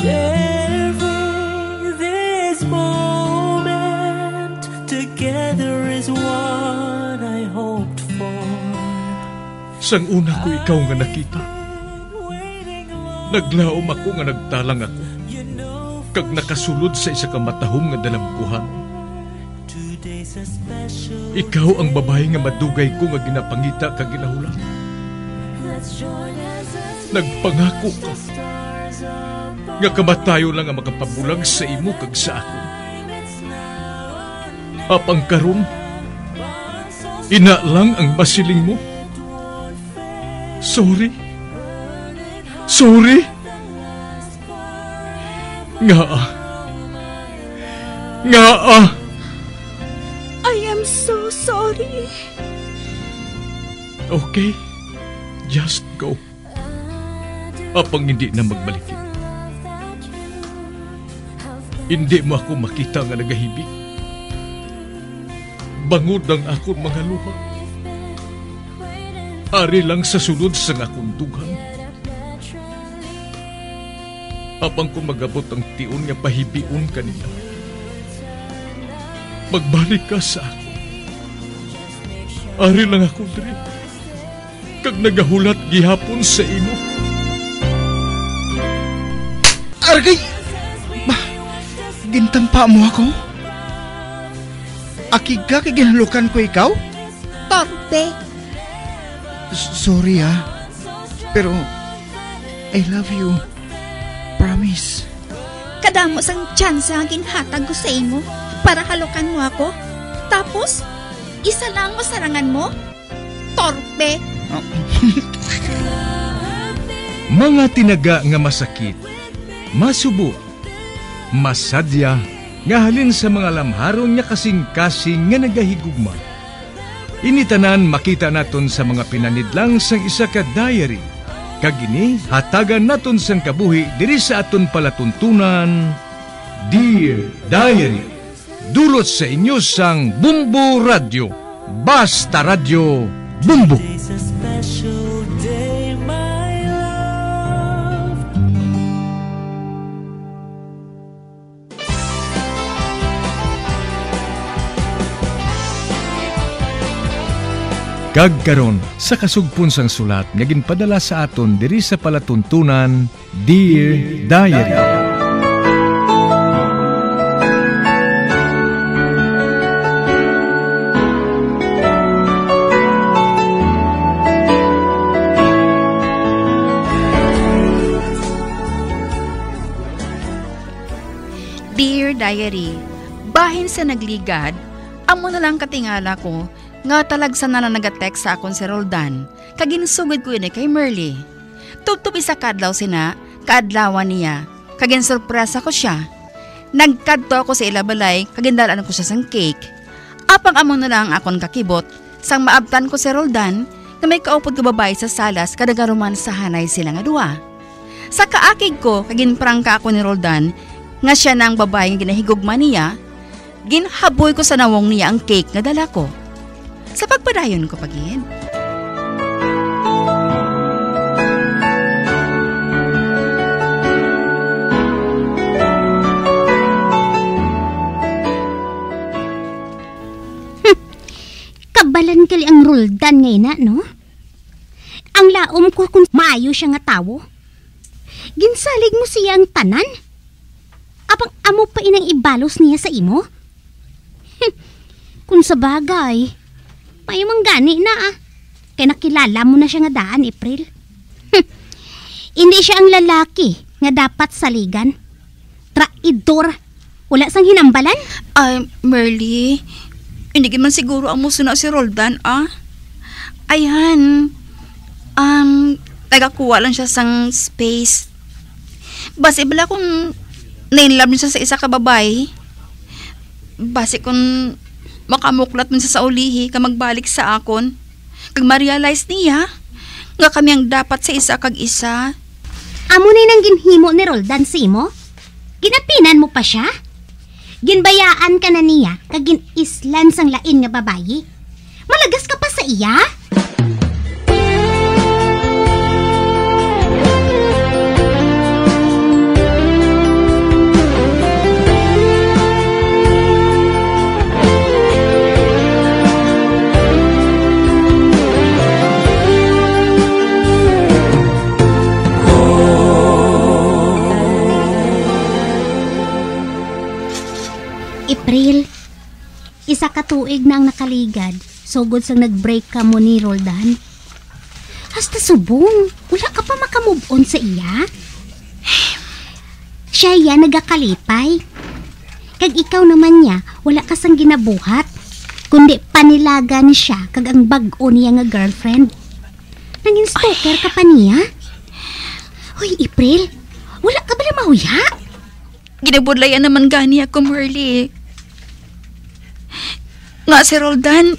Sharing this moment together is what I hoped for. Sang una ko ikaw nga nakita, naglaom ako nga nagtalang ako, kag nakasulod sa isa ka matahom nga dalamkuhan. Ikaw ang babae nga madugay ko nga ginapangita kag ginahulan. Nagpangako ka nga kamatayo lang ang makapabulag sa imo kag sa ako. Apang karon, ina lang ang basiling mo. Sorry. Nga. I am so sorry. Okay, just go. Apang hindi na magbalikin. Hindi mo ako makita nga nagahibig. Bangod ang akong mga luha. Ari lang sa sunod sa akong dughang. Apang kung magabot ang tion nga pahibiun kanila, magbalik ka sa ako. Ari lang ako diri, kag nagahulat gihapon sa imo. Argay! Gintang pa mo ako? Akiga kiginalukan ko ikaw? Parte. Sorry ah. Pero, I love you. Promise. Kadamos ang chance ang ginhatag ko sa imo para halukan mo ako. Tapos, isa lang mo sarangan mo? Torpe. Oh. Mga tinaga nga masakit, masubo, masadya nga halin sa mga lamharong nga kasing-kasing nga nagahigugma. Initanan makita naton sa mga pinanidlang sang isa ka diary. Kagini hatagan naton sang kabuhi diri sa aton palatuntunan, Dear Diary. Dulot sa inyo sang Bombo Radyo. Basta Radyo Bombo. Kagkaron sa kasugpon sang sulat nga ginpadala sa aton diri sa palatuntunan, Dear Diary. Dear Diary, bahin sa nagligad, amo na lang katingala ko nga talagsan na lang nag-a-text sa akon si Roldan. Kaginsugod ko yun kay Merle. Tubtubi sa kadlaw sina, kaadlawan niya. Kaginsurpresa ko siya. Nagkadto ako sa ilabalay, kagindalaan ko siya sang cake. Apang amon na lang akon kakibot, sang maabtan ko si Roldan, na may kaupod ko babae sa salas kadagaruman sa hanay sila nga duwa. Sa kaakig ko, kaginprangka ako ni Roldan, nga siya na ang babae nga ginahigugma niya, ginhaboy ko sa nawong niya ang cake na dala ko. Sa pagpadayon ko pagin. Kabalan kali ang Roldan ngayon na, no? Ang laom ko kung maayo siya nga tawo. Ginsalig mo siya ang tanan? Apang amo pa inang ibalos niya sa imo? Kung sa bagay, may manggani na ah. Kaya nakilala mo na siya nga daan, April. Hindi siya ang lalaki nga dapat saligan. Traidor. Wala sang hinambalan. Ay, Merle. Hindi man siguro ang muso na si Roldan ah. Ayan. Tagakuha lang siya sang space. Basi bala kung nainlove niya sa isa ka babae. Basi kung makamuklat man sa ulihi ka magbalik sa akon. Kag ma-realize niya nga kami ang dapat sa isa kag isa. Amo ni nang ginhimo ni Roldan si mo? Ginapinan mo pa siya? Ginbayaan ka na niya kag ginislan sang lain nga babayi? Malagas ka pa sa iya? April, isa ka tuig na ang nakaligad, sugod sang nag-break ka mo ni Roldan. Hasta subong, wala ka pa makamove on sa iya. Siya iya nagakalipay. Kag ikaw naman niya, wala ka sang ginabuhat, kundi panilaga ni siya kag ang bag-o niya nga girlfriend. Nanging stalker ka pa niya. Hoy, April, wala ka bala mahuya? Ginabudlayan naman gani ako, Merle. Nga si Roldan,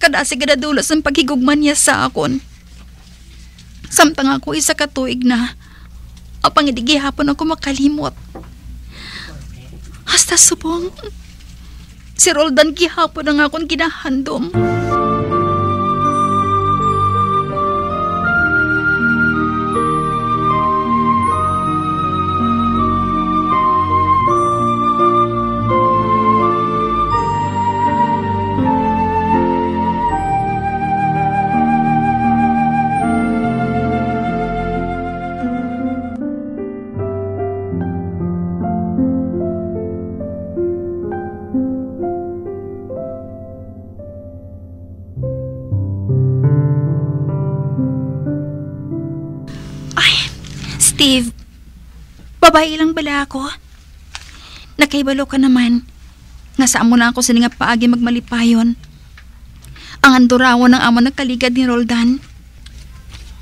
kadasi gadadulas ang paghigugman niya sa akon. Samtang ako isa katuig na, apang idigihapon ako makalimot. Hasta subong, si Roldan gihapon ang akon ginahandom. Steve, babae lang bala ako. Nakaibalo ka naman. Nasaan mo na ako sininga paagi magmalipayon. Ang andurawan ng amo nakaligad ni Roldan.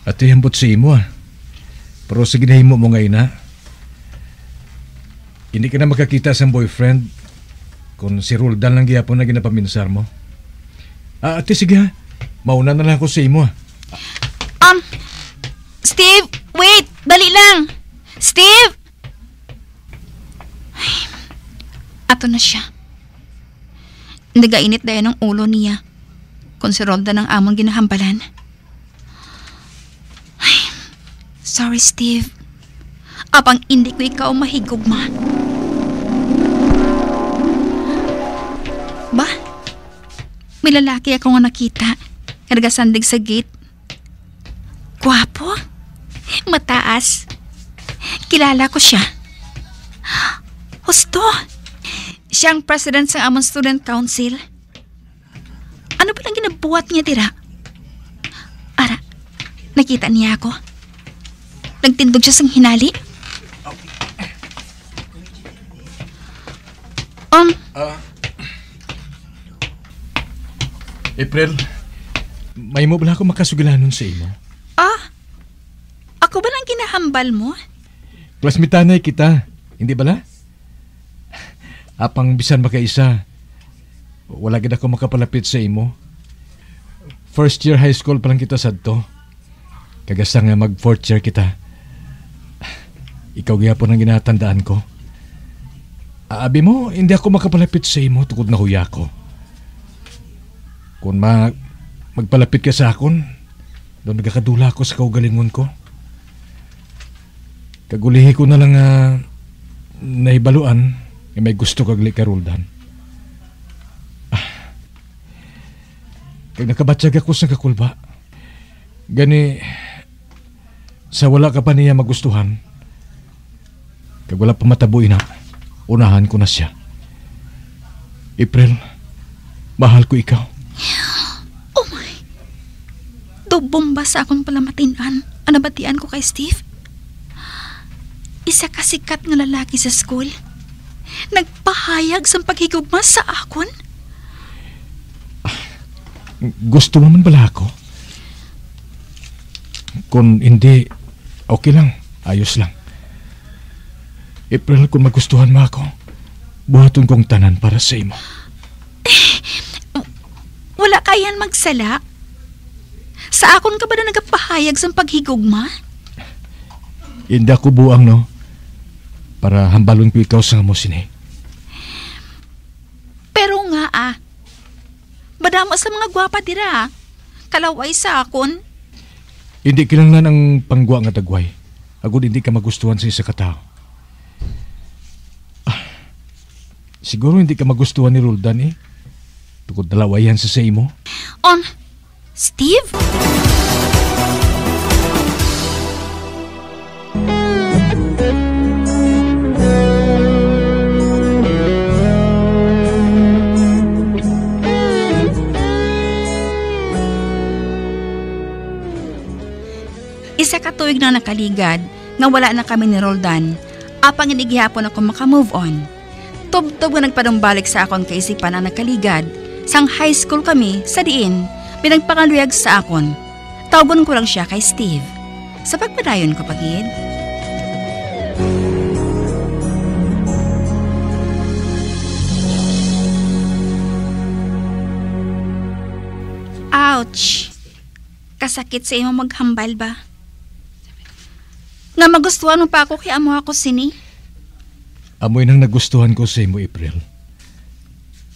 At ihambot sa imo. Pero sige na himo mo ngayon ha. Hindi ka na makakita sa boyfriend kung si Roldan lang gihapon na ginapaminsar mo. Ah, ate sige ha. Mauna na lang ako sa imo. Steve, wait! Dali lang! Steve! Ay, ato na siya. Nagainit dahil ng ulo niya kung si Roldan ang among ginahambalan. Ay, sorry Steve. Apang hindi ko ikaw mahigugma. Ba? May lalaki ako nga nakita. Nagasandig sa gate. Gwapo? Mataas. Kilala ko siya. Husto. Siya ang president sa among student council. Ano ba lang ginabuhat niya, tira? Ara, nakita niya ako. Nagtindog siya sang hinali. April, may mo bala ako makasugilanon sa imo? Ako ba lang kinahambal mo? Klasmitanay kita, hindi bala? Apang bisan makaisa, wala gid ako makapalapit sa imo. First year high school pa lang kita sadto. Kagasa nga mag fourth year kita. Ikaw gyapon ang ginatandaan ko. Aabi mo, hindi ako makapalapit sa imo tugod na huya ko. Kung magpalapit ka sa akon, doon nagakadula ako sa kaugalingon ko. Kagulihi ko na lang naibaluan na may gusto kagli ka, Roldan. Kag nakabatsag ako sa kakulba, gani sa wala ka pa niya magustuhan, kag wala pa matabuin na, unahan ko na siya. April, mahal ko ikaw. Oh my! Dobomba sa akong palamatinan ang nabatian ko kay Steve. Isa kasikat nga lalaki sa school. Nagpahayag sa paghigugma sa akon. Gusto mo man bala ako? Kung hindi, okay lang. Ayos lang. April, kung magustuhan mo ako, buhaton kong tanan para sa imo. Wala kayan magsala. Sa akon ka ba na nagpahayag sa paghigugma? Hindi ako buang, no? Para hambalon ko ikaw sa amosin eh. Pero nga madamo sa mga gwapa dira. Kalaway sa akon. Hindi kailangan ang panggwa nga dagway. Agud hindi ka magustuhan sa isa katao. Siguro hindi ka magustuhan ni Roldan eh. Tukod dalawayan sa imo. Steve? katuig na nakaligad nga wala na kami ni Roldan, apang inigihapon ako makamove on. Tubtob nga nagpadumbalik sa akon kaisipan na nakaligad, sang high school kami sa diin, pinagpangaluyag sa akon. Taubon ko lang siya kay Steve. Sa pagpadayon ko pagid. Ouch! Kasakit sa imo maghambal ba? Nga magustuhan mo pa ako kaya amo ako sini? Amoy nang nagustuhan ko sa imo, April.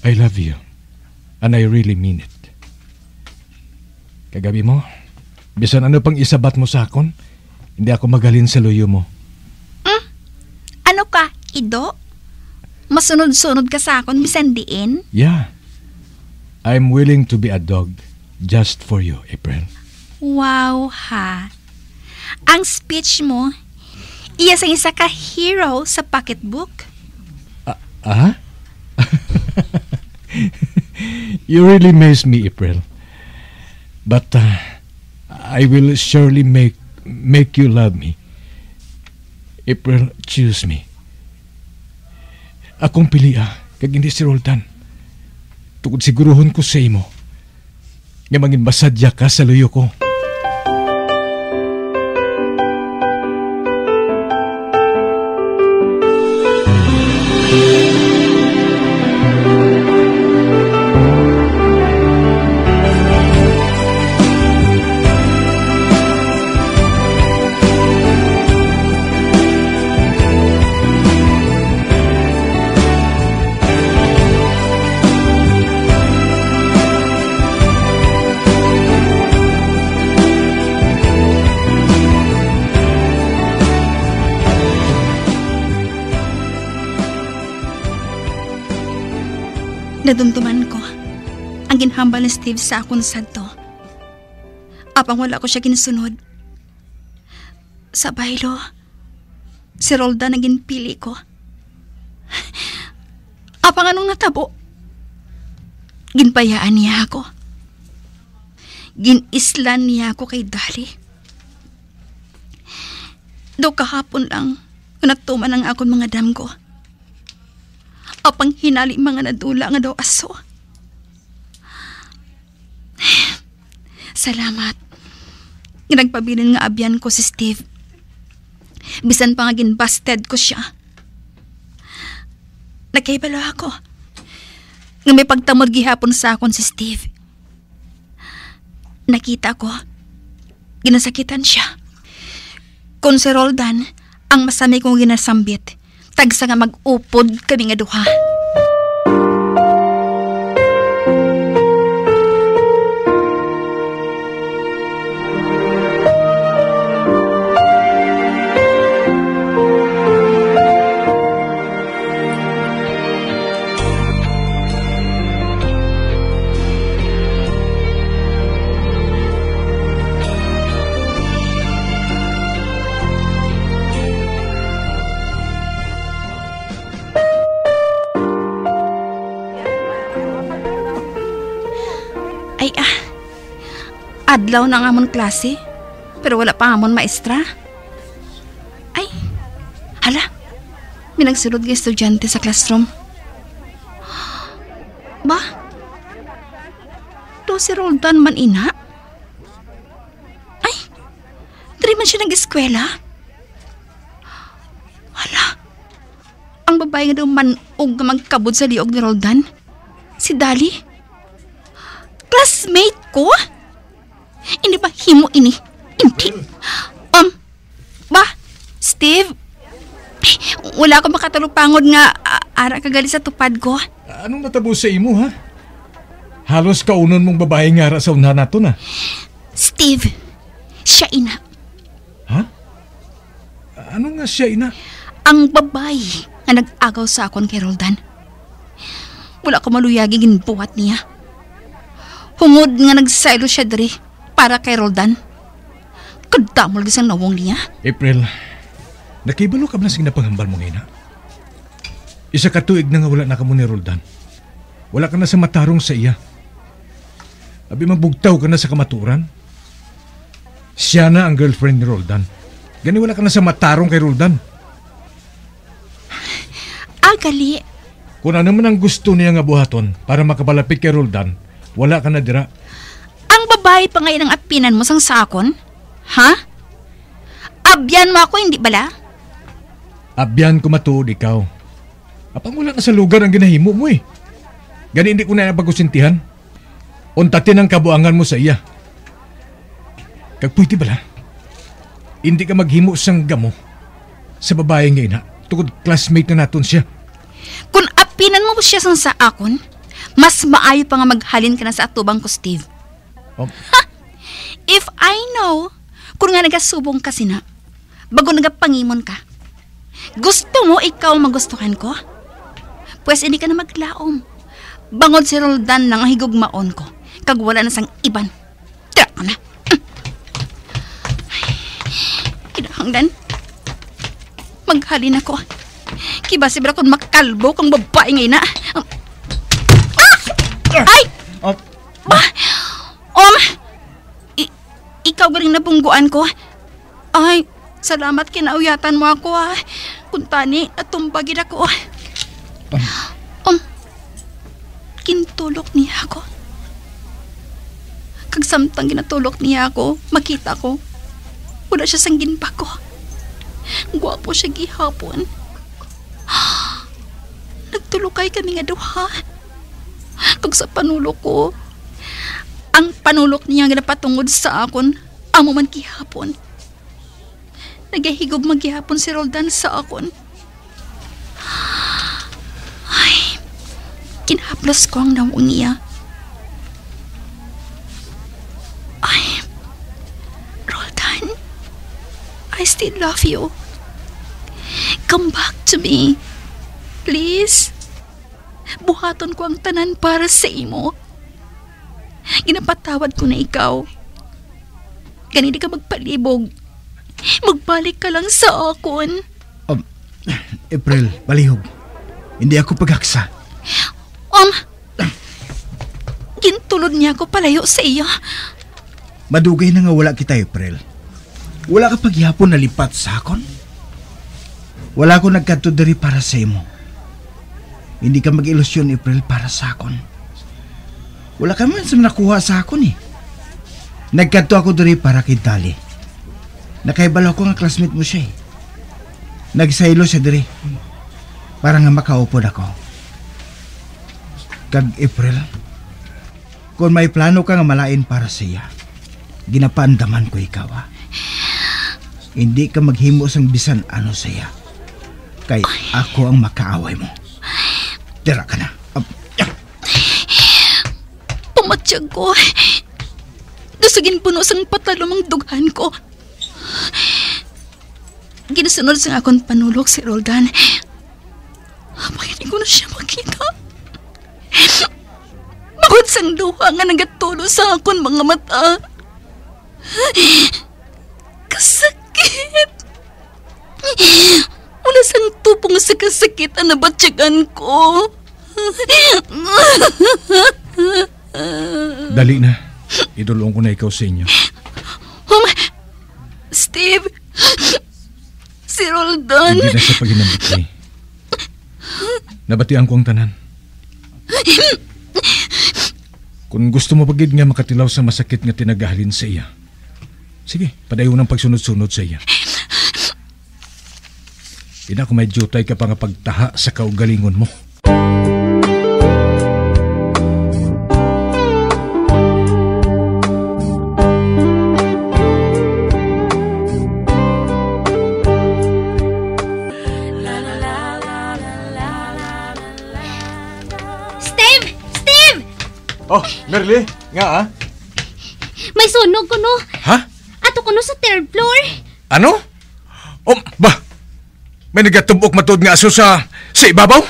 I love you. And I really mean it. Kagabi mo, bisan ano pang isabat mo sa akon, hindi ako magalin sa luyo mo. Ano ka, Ido? Masunod-sunod ka sa akon, bisan diin? Yeah. I'm willing to be a dog just for you, April. Wow, ha. Ang speech mo, iya sang isa ka hero sa pocketbook. You really amaze me, April. But I will surely make you love me. April, choose me. Akong pili kag hindi si Roldan. Tugod siguruhon ko sa imo nga mangin basadya ka sa luyo ko. Nadumduman ko ang ginhambal ni Steve sa akong sadto. Apang wala ko siya ginasunod. Sa baylo, si Roldan na ginpili ko. Apang anong natabo? Ginpayaan niya ako. Ginislan niya ako kay Dali. Do kahapon lang, nagtuman ang akong mga dam ko. Apang hinali mga nadula nga daw aso. Salamat. Nagpabilin nga abyan ko si Steve. Bisan pa nga ginbasted ko siya. Nagkaibalo ako. Nga may pagtamod gihapon sa akon si Steve. Nakita ko. Ginasakitan siya. Kung si Roldan, ang masami kong ginasambit. Tagsa nga mag-upod kami nga duha. Adlaw na nga mon klase, pero wala pa nga mon maestra. Ay, hala, may nagsulod ng estudyante sa classroom. Ba? Do si Roldan man ina? Ay, dari man siya nag-eskwela? Hala, ang babae nga daw manog na magkabod sa liog ni Roldan? Si Dali? Classmate ko? Hindi ba himo ini? Hindi. Ba? Steve? Ay, wala akong makatalupangod nga ara kagali sa tupad ko. Anong natabo sa imo, ha? Halos kaunon mong babae nga ara sa unahan nato na. Steve, siya ina. Ha? Ano nga siya ina? Ang babae na nag-agaw sa akon kay Roldan. Wala akong maluyagi ginbuhat niya. Hungod nga nagsaylo siya dari. Para kay Roldan. Kadamol gisang nawong niya. April, nakibalo ka ba na sinapanghambal mo ngayon, ha? Isa katuig na nga wala na ka mo ni Roldan. Wala ka na sa matarong sa iya. Abi magbugtaw ka na sa kamaturan. Siya na ang girlfriend ni Roldan. Ganiwala ka na sa matarong kay Roldan. Agali. Kung ano man ang gusto niya nga buhaton para makabalapit kay Roldan, wala ka na dira. Ang babae pa ngayon ang apinan mo sang sakon? Ha? Abyan mo ako, hindi bala? Abyan ko matuod ikaw. Apang wala na sa lugar ang ginahimo mo eh. Gani hindi ko na napagkusintihan. Untatin ang kabuangan mo sa iya. Kagpwede bala, hindi ka maghimo sang gamo sa babae nga ina, tugod classmate na naton siya. Kung apinan mo siya sang sa akon, mas maayo pa nga maghalin ka na sa atubang ko, Steve. Oh. Ha! If I know, kung nga nagasubong ka sina, bago nagapangimon ka, gusto mo ikaw magustuhan ko? Pwes hindi ka na maglaom. Bangod si Roldan lang ang higugmaon ko, kag wala na sang iban. Tira ka na! Hangdan, maghalin ako. Kibasibra kung makalbo kang babae ngayon na. Ah! Ay! Ikaw galing nabungguan ko. Ay, salamat kinauyatan mo ako ha. Kuntani, natumbagin ako. Kintulok niya ako. Kagsamtang ginatulok niya ako, makita ko. Wala siya sang ginpa ko. Gwapo siya gihapon. Nagtulukay kami nga duha. Kag sa panulok ko, ang panulok niya nga napatungod sa akon, amo man gihapon. Nagahigog maghihapon si Roldan sa akon. Ay, kinahaplos ko ang nawong niya. I still love you. Come back to me. Please. Buhaton ko ang tanan para sa imo. Ginapatawad ko na ikaw. Ganito ka magpalibog. Magbalik ka lang sa akon. April, balihog. Hindi ako pagaksa. Gintulod niya ako palayo sa iyo. Madugay na nga wala kita, April. Wala ka paghihapon na lipat sa akon? Wala akong nagkatudari para sa imo. Hindi ka mag-ilusyon, April, para sa akon. Wala ka man sa nakuha sa akon eh. Nagkato ako dari para kay Dali. Nakaibalo ko nga classmate mo siya eh. Nagsaylo siya dari. Para nga makaupod ako. Kag April, kung may plano ka nga malain para sa iya, ginapaandaman ko ikaw ah. Hindi ka maghimo sang bisan ano saya. Kay ako ang makaaway mo. Tira ka na. Pumatsyag ko. Dusugin puno sang patalumang dughan ko. Ginasunod sang akong panulok si Roldan. Bakit ko na siya makita? Bakit sang duha nga nagatulo sa akong mga mata? Kasakit. Wala sang tupong sa kasakitan na batyagan ko. Dali na. Idulong ko na ikaw sa inyo. Steve! Si Roldan! Hindi na sa paginamit niya. Nabatian ko ang tanan. Kung gusto mo pagid nga makatilaw sa masakit nga tinagahalin sa iya, sige, padayon ng pagsunod-sunod sa iya. Ina kung may jutay ka pa nga pagtaha sa kaugalingon mo. Steve! Steve! Oh, Merle, nga ah? May sunog ko no. Ha? Ato ko no sa third floor. Ano? Oh, ba? May nagatubok matod nga aso sa ibabaw?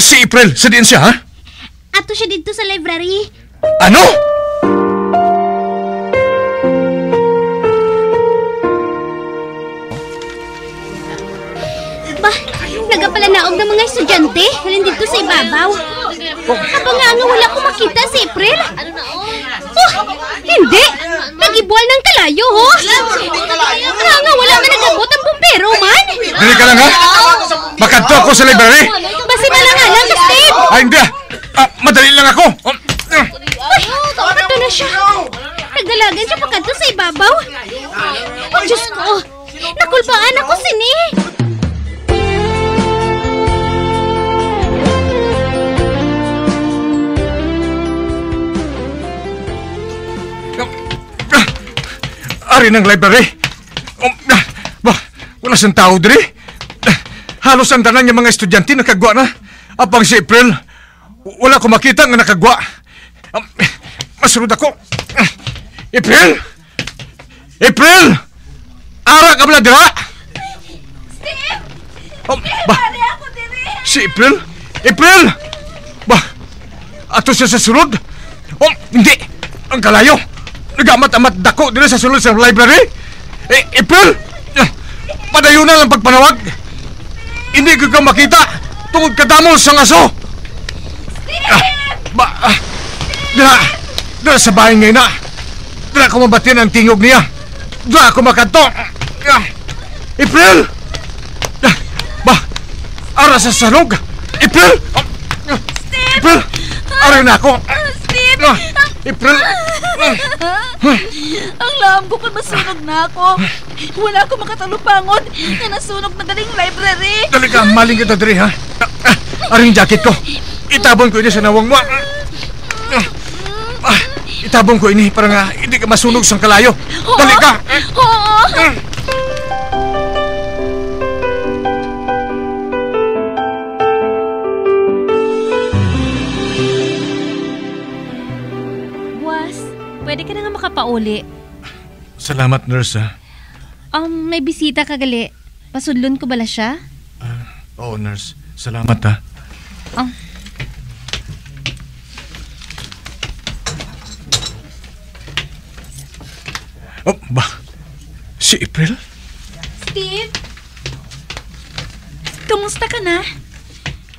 Si April, sa diin siya, ha? Ato siya dito sa library. Ano? Ba, nagapalanaog ng mga estudyante? Halin dito sa ibabaw. Kapag nga wala ko makita si April. Oh, hindi! nagibual ng kalayo, ho? Wala nga, wala na nagabot ang bumbero, man. Dili ka lang, ha? Makadto ako sa library. Basi na lang alam, Steve. Ay, hindi. Madali lang ako. Pagkato na siya. Nagdalagan siya pagkato sa ibabaw. Oh, Diyos ko. Nakulbaan ako sini. Ari ng library. Wala siyang tao diri. Halos ang tanan niya mga estudyante nakagwa na. Apang si April, wala ko makita nga nakagwa. Masunod ako. April! April! Ara ka mula dira! Steve! Steve, ari ako diri! Si April? April! Ato siya sa sunod? Hindi! Ang kalayo! Nagamat-amat dako dito sa sulod sa library? Eh, April! Padayo na lang pagpanawag! Hindi ko ka makita! Tungod kadamol sa ngaso! Steve! Dala sa bahay ngayon na! Dala ko mabatin ang tingog niya! Dala ko makanto! April! Ara sa sanog! April! Steve! April! Ara na ako! Steve! April! Ang laam ko pa masunog na ako. Wala akong makatalupangon na nasunog na daling library. Dali ka, maling kita dali, ha? Aring jacket ko. Itabon ko ini sa nawang mo. Itabon ko ini para nga hindi ka masunog sang kalayo. Dali ka! Oo! Pwede ka na nga makapauli. Salamat, nurse, ha? May bisita kagali. Pasudlon ko bala siya? Oo, nurse. Salamat, ha? Si April? Steve? Kamusta ka na?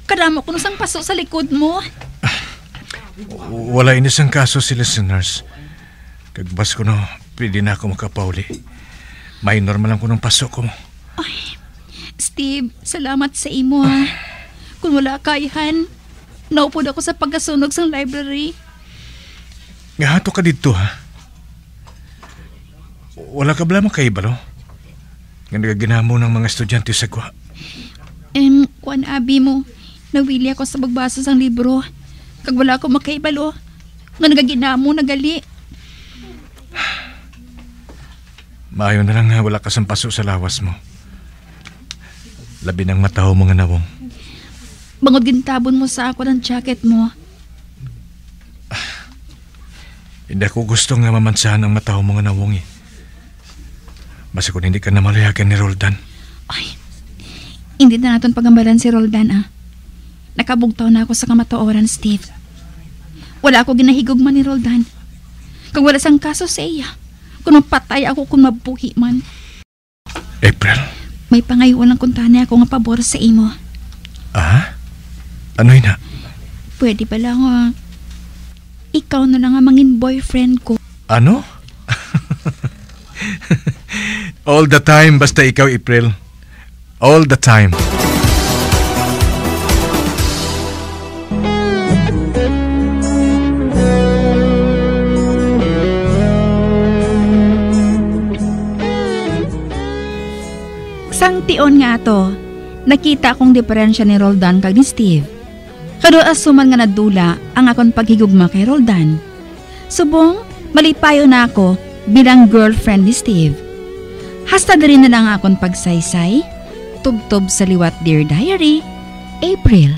Karamo ko nusang paso sa likod mo. Wala inisang kaso sila sa nurse. Kagbas ko no, pwede na ako makapauli. Minor man lang ko ng pasok ko. Ay, Steve, salamat sa imo, ha. Kung wala kaihan, naupod ako sa pagkasunog sa library. Ngahato ka dito, ha? Wala ka bala makaiba, no? Nga nagaginamo ng mga estudyante sa kwa. Kuan abi mo, nawili ako sa pagbasa sang libro. Kag wala ko makaiba, lo. Nga nagaginamo, nagali. Maayo na lang nga wala ka sang paso sa lawas mo. Labi ng mataho mga nawong. Bangod gintabon mo sa ako ng jacket mo. Hindi ako gusto nga mamansahan ang mataho mga nawong, eh. Basta kung hindi ka na malayagan ni Roldan. Ay, hindi na natin pagambalan si Roldan, ah. Nakabugtaw na ako sa kamataoran, Steve. Wala ako ginahigog man ni Roldan. Kung wala sang kaso sa iya. Kung patay ako kung mabuhi man. April? May pangayon lang kung tanay ako nga pabor sa imo. Ah? Ano na? Pwede pala nga. Ikaw na lang nga mangin boyfriend ko. Ano? All the time basta ikaw, April. All the time. Tion nga ato, nakita akong diferensya ni Roldan kag ni Steve. Kado asuman nga nadula ang akong paghigugma kay Roldan. Subong, malipayo na ako bilang girlfriend ni Steve. Hasta na rin na lang akong pagsaysay, tubtob sa liwat Dear Diary, April.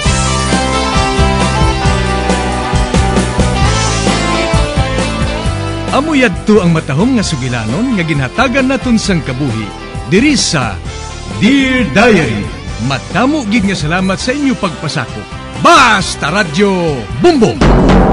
Amoy adto ang matahom nga sugilanon nga ginhatagan naton sang kabuhi diri sa Dear Diary, matamo gid nga salamat sa inyo pagpasakop. Basta Radyo Bumbong!